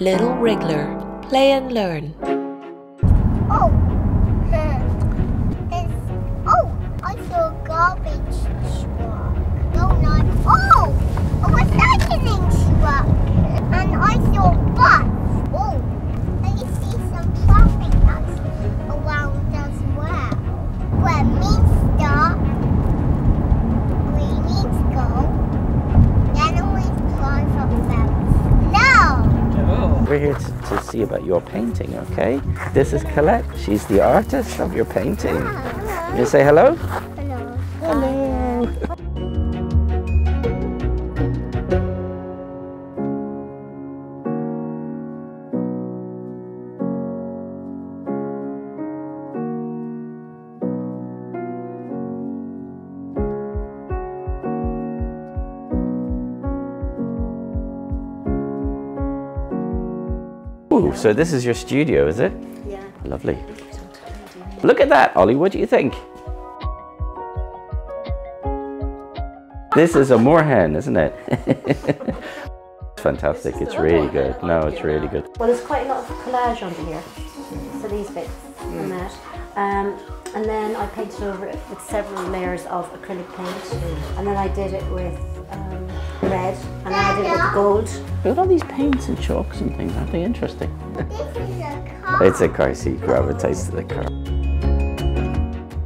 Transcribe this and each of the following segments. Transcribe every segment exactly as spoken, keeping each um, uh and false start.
Little Wriggler, play and learn. Oh, it's, oh, I saw a garbage truck. No, no, oh, a recycling truck. And I saw a bus. Oh, I see some traffic that's around as well. Well, me stop. We're here to, to see about your painting, okay? This is Colette. She's the artist of your painting. Hello. You say hello? Hello. Hello. So this is your studio, is it? Yeah. Lovely. Look at that, Ollie, what do you think? This is a moorhen, isn't it? It's fantastic, it's really good. No, it's really good. Well, there's quite a lot of collage under here. So these bits mm. and that. Um, and then I painted over it with several layers of acrylic paint. And then I did it with um, red, and I did it with gold. Look at all these paints and chalks and things, aren't they interesting? This is a car. It's a car seat, gravitates to the car.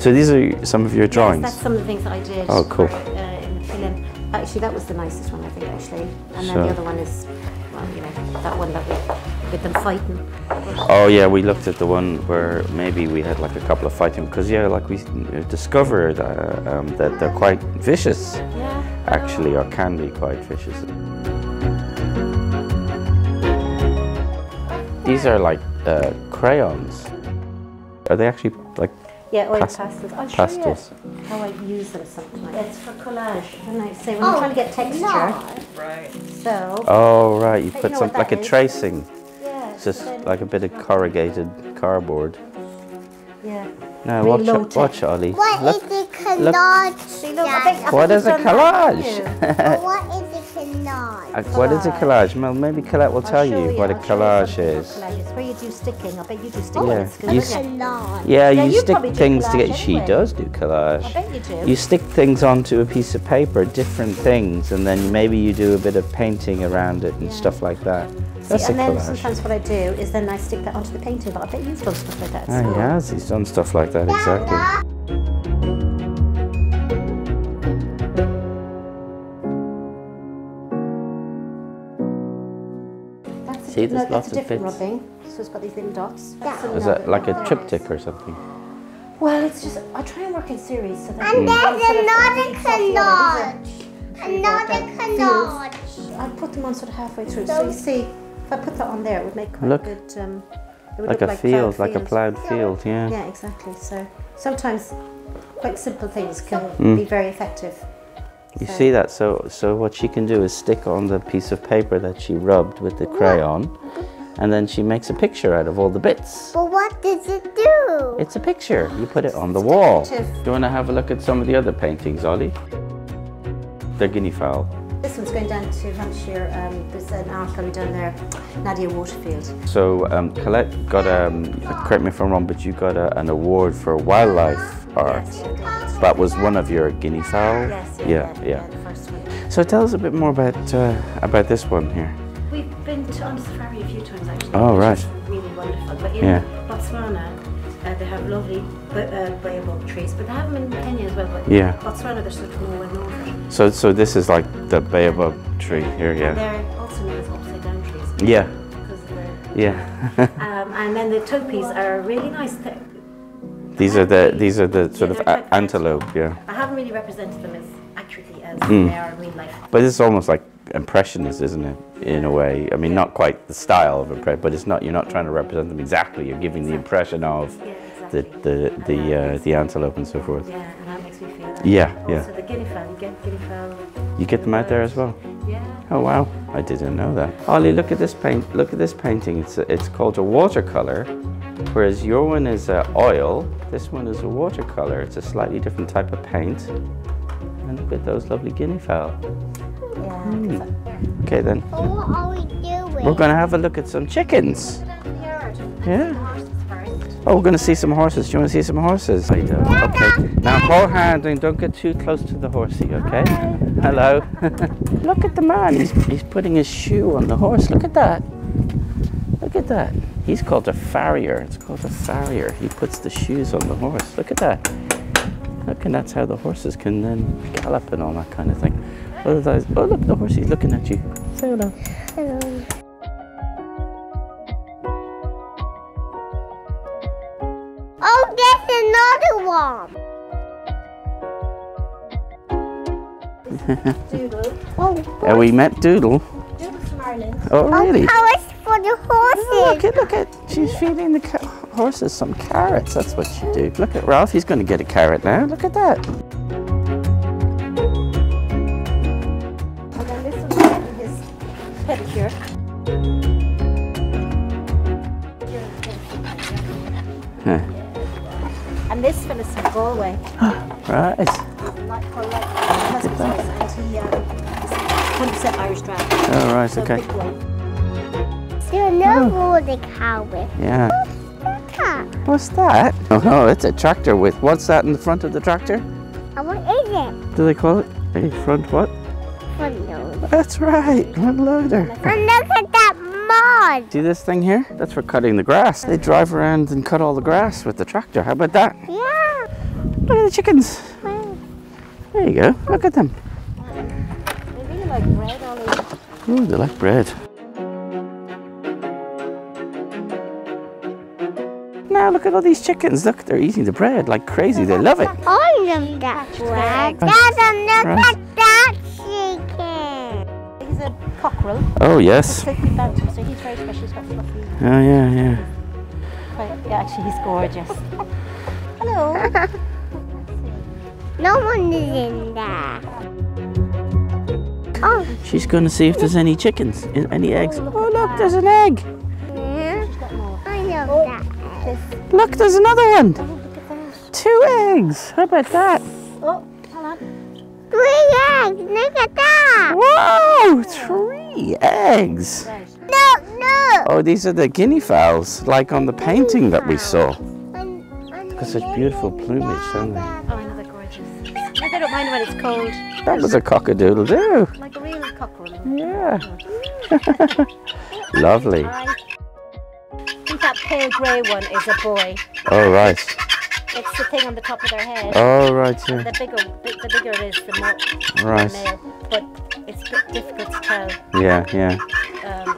So these are some of your drawings? Yes, that's some of the things that I did. Oh, cool. For, uh, in the film. Actually, that was the nicest one, I think, actually. And then so. The other one is, well, you know, that one that we, with them fighting. Oh yeah, we looked at the one where maybe we had like a couple of fighting, because yeah, like we discovered uh, um, that they're quite vicious, yeah. actually, or can be quite vicious. These are like uh, crayons. Are they actually like yeah, oil past pastels? I'll show pastels. You how I use them sometimes. It's for collage. And I say when oh, you're trying to get texture, no. right? So oh right, you put you know some like a is. Tracing. Yeah. It's just so like a bit of corrugated cardboard. Yeah. Now really watch, watch Ollie. What look, is a collage? Look. I think, I what is a collage? What is Uh, what is a collage? Well, maybe Colette will tell you, you what a collage is. It's where you do sticking. I bet you do sticking. Yeah, oh, you, st yeah, yeah, you, you stick things together. Anyway. She does do collage. I bet you do. You stick things onto a piece of paper, different things, and then maybe you do a bit of painting around it and yeah. stuff like that. That's See, and then collage. Sometimes what I do is then I stick that onto the painting, but I bet you've done stuff like that. Oh, he has. He's done stuff like that, exactly. See, there's no, lots of bits. Rubbing, so it's got these little dots. Yeah. Is that like a triptych or something? Well, it's just, I try and work in series. So that and there's another collage. Another collage. I put them on sort of halfway through. So, so you see, if I put that on there, it would make quite look, a good... Um, it would like look a like field, field, like a ploughed field, yeah. Yeah, exactly. So sometimes quite simple things can mm. be very effective. You see that? So, so what she can do is stick on the piece of paper that she rubbed with the crayon, and then she makes a picture out of all the bits. But what does it do? It's a picture. You put it on the wall. Do you want to have a look at some of the other paintings, Ollie? They're guinea fowl. This one's going down to Hampshire. Um, there's an art gallery down there, Nadia Waterfield. So um, Colette got a, um, correct me if I'm wrong, but you got a, an award for wildlife art. Yes. That was one of your guinea fowl? Yes, yeah, yeah, yeah, yeah. The first one. So tell us a bit more about uh, about this one here. We've been to on safari a few times actually. Oh right. It's really wonderful. But in yeah. Botswana, uh, they have lovely uh, baobab trees, but they have them in Kenya as well. But yeah. Botswana, they're sort of more well known. So, so this is like the baobab yeah. tree here, yeah. And they're also known as upside down trees. Yeah. Because they're yeah. um, and then the topis are really nice. They're These are the these are the sort yeah, of like antelope, yeah. I haven't really represented them as accurately as mm. they are in real life. But it's almost like impressionist, isn't it? In a way, I mean, not quite the style of impression, but it's not. You're not trying to represent them exactly. You're giving exactly. the impression of yeah, exactly. the the the uh, the antelope and so forth. Yeah, and that makes me feel. Like yeah, also yeah. Also the guinea fowl, you get guinea fowl. You get them out there as well. Yeah. Oh wow, I didn't know that. Ollie, look at this paint. Look at this painting. It's a, it's called a watercolor. Whereas your one is uh, oil, this one is a watercolor. It's a slightly different type of paint. And look at those lovely guinea fowl. Yeah. Mm. Okay then. Well, what are we doing? We're going to have a look at some chickens. Yeah. Oh, we're going to see some horses. Do you want to see some horses? I do. Okay. Now, hold hard and don't get too close to the horsey, okay? Hi. Hello. Look at the man. He's, he's putting his shoe on the horse. Look at that. Look at that. He's called a farrier. It's called a farrier. He puts the shoes on the horse. Look at that. Look, and that's how the horses can then gallop and all that kind of thing. Otherwise, oh, look, the horsey's looking at you. Say hello. Hello. Oh, there's another one. Doodle. Oh, uh, we met Doodle. Doodle's from Ireland. Oh, really? Oh, it's for the horses. Oh, look at, look at. She's feeding the ca horses some carrots. That's what she do. Look at Ralph. He's going to get a carrot now. Look at that. And then this one's getting his pedicure. Huh. And this fella's from Galway. Right. Like Colette. My husband says, and he, um, is one hundred percent Irish drag. Oh, right, so okay. Still no more the cowboy. Yeah. What's that? What's that? Oh, no, it's a tractor with. What's that in the front of the tractor? And what is it? Do they call it a front what? Front loader. That's right, front loader. And look at that. See this thing here? That's for cutting the grass. They drive around and cut all the grass with the tractor. How about that? Yeah. Look at the chickens. Wow. There you go. Look at them. They really like bread, Ollie. Oh, they like bread. Now look at all these chickens. Look, they're eating the bread like crazy. They love it. All of that bread. There's another at that chicken. He's a cockerel. Oh yes. So he's very special, he's got fluffy. Oh yeah, yeah. But yeah, actually he's gorgeous. Hello. No one is in there. Oh. She's going to see if there's any chickens, any eggs. Oh, look, oh, look there's an egg. Yeah. I love oh. that egg. Look, there's another one. Oh, look at that. Two eggs. How about that? Oh, hold on. Three eggs. Look at that. Whoa, three eggs. Look, look! Oh, these are the guinea fowls, like on the painting that we saw. Look at such beautiful plumage, don't they? Oh, I know, they're gorgeous. I don't mind when it's cold. That was a cock-a-doodle do. Like a real cockerel. Yeah. Lovely. I think that pale grey one is a boy. Oh, right. It's the thing on the top of their head. Oh, right, yeah. The bigger, the bigger it is, the more right. male. But it's a bit difficult to tell. Yeah, yeah. Um,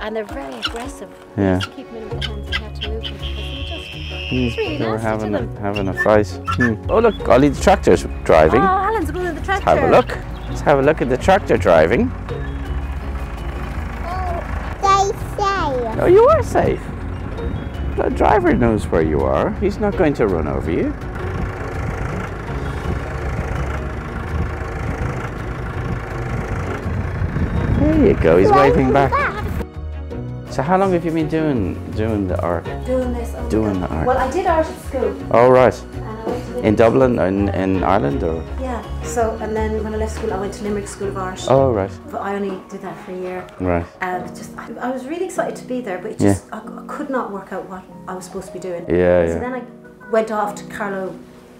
And they're very aggressive. Yeah. You just keep moving with the hands and you have to move them because they're just mm, really they were having a, having a fight. Mm. Oh look, Ollie, the tractor's driving. Oh, Alan's going to the tractor. Let's have a look. Let's have a look at the tractor driving. Oh, stay safe. Oh, you are safe. The driver knows where you are. He's not going to run over you. There you go. He's Why waving back. back. So how long have you been doing doing the art? Doing this. Oh doing the art. Well, I did art at school. Oh right. And I went to in Dublin or in, in Ireland or? Yeah. So and then when I left school, I went to Limerick School of Art. Oh right. But I only did that for a year. Right. And just I, I was really excited to be there, but it just yeah. I, I could not work out what I was supposed to be doing. Yeah, yeah. So then I went off to Carlow,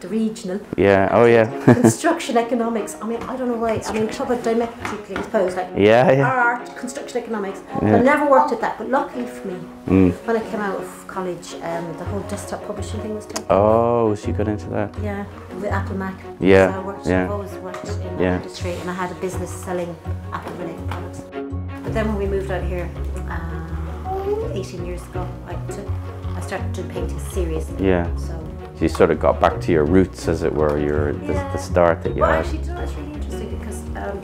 the regional. Yeah. Oh yeah. Construction economics. I mean, I don't know why. I mean, talk about diametrically opposed. Like yeah, yeah. Art, construction economics. Yeah. I never worked at that, but luckily for me, mm. when I came out of college, um, the whole desktop publishing thing was taken. Oh, so you got into that? Yeah, with Apple Mac. Yeah. So I worked. Yeah. I've always worked in that yeah. industry, and I had a business selling Apple-related products. But then when we moved out here, um, eighteen years ago, I took, I started to paint seriously. Yeah. So. You sort of got back to your roots, as it were, your the, yeah. the start that you well, had. Actually, no, that's really interesting because um,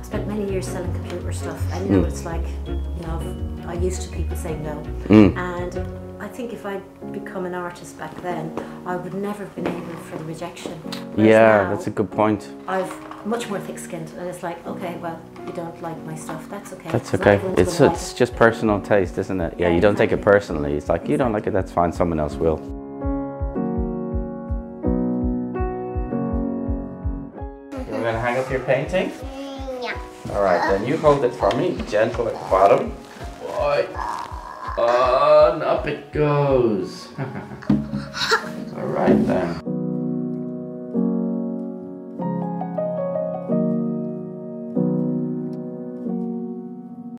I spent many years selling computer stuff. I know mm. what it's like. You know, I'm used to people saying no, mm. and I think if I'd become an artist back then, I would never have been able for the rejection. Whereas yeah, now, that's a good point. I've much more thick-skinned, and it's like, okay, well, you don't like my stuff. That's okay. That's okay. It's it's like just personal taste, isn't it? Yeah, yeah you don't exactly. take it personally. It's like exactly. you don't like it. That's fine. Someone else will. You're going to hang up your painting? Yeah. All right, then you hold it for me. Gentle at the bottom. Boy. On up it goes. All right then.